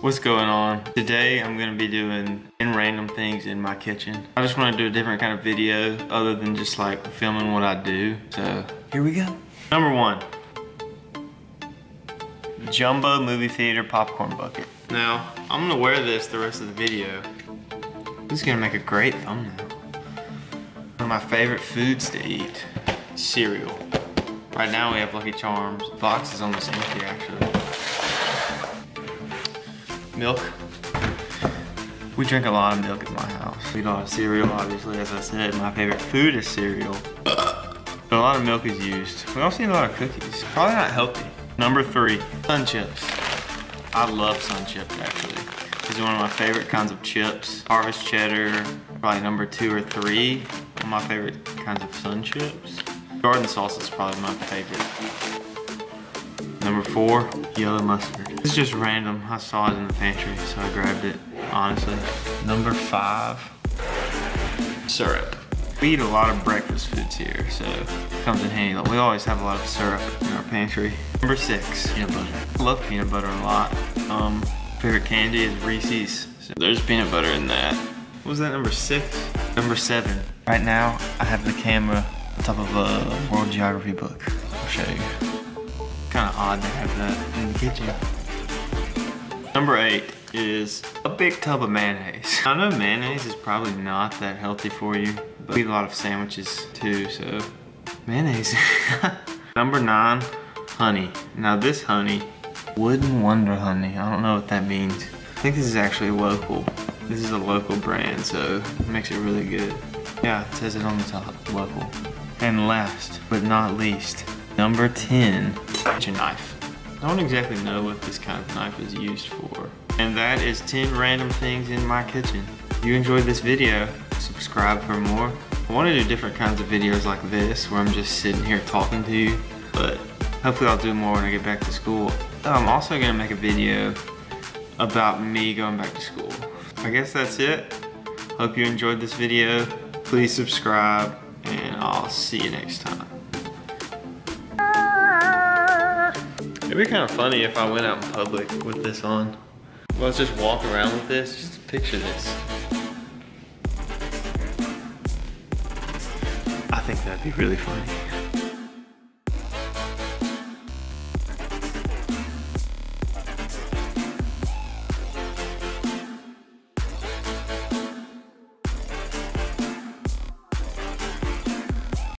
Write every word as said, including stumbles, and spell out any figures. What's going on? Today I'm gonna be doing random things in my kitchen. I just wanna do a different kind of video other than just like filming what I do. So here we go. Number one, Jumbo movie theater popcorn bucket. Now, I'm gonna wear this the rest of the video. This is gonna make a great thumbnail. One of my favorite foods to eat, cereal. Right now we have Lucky Charms. The box is almost empty actually. Milk. We drink a lot of milk at my house. We eat a lot of cereal, obviously, as I said. My favorite food is cereal. But a lot of milk is used. We also eat a lot of cookies. Probably not healthy. Number three, Sun Chips. I love Sun Chips, actually. These are one of my favorite kinds of chips. Harvest cheddar, probably number two or three. One of my favorite kinds of Sun Chips. Garden sauce is probably my favorite. Number four, yellow mustard. This is just random. I saw it in the pantry, so I grabbed it, honestly. Number five, syrup. We eat a lot of breakfast foods here, so it comes in handy. We always have a lot of syrup in our pantry. Number six, peanut butter. I love peanut butter a lot. Um, favorite candy is Reese's. So there's peanut butter in that. What was that, number six? Number seven. Right now, I have the camera on top of a world geography book. I'll show you. Kind of odd to have that in the kitchen. Number eight is a big tub of mayonnaise. I know mayonnaise is probably not that healthy for you, but we eat a lot of sandwiches too, so mayonnaise. Number nine, honey. Now this honey, Wooden Wonder Honey. I don't know what that means. I think this is actually local. This is a local brand, so it makes it really good. Yeah, it says it on the top, local. And last but not least, number ten, kitchen knife. I don't exactly know what this kind of knife is used for. And that is ten random things in my kitchen. If you enjoyed this video, subscribe for more. I want to do different kinds of videos like this where I'm just sitting here talking to you, but hopefully I'll do more when I get back to school. I'm also going to make a video about me going back to school. I guess that's it. Hope you enjoyed this video. Please subscribe and I'll see you next time. It'd be kind of funny if I went out in public with this on. Let's just walk around with this, just picture this. I think that'd be really funny.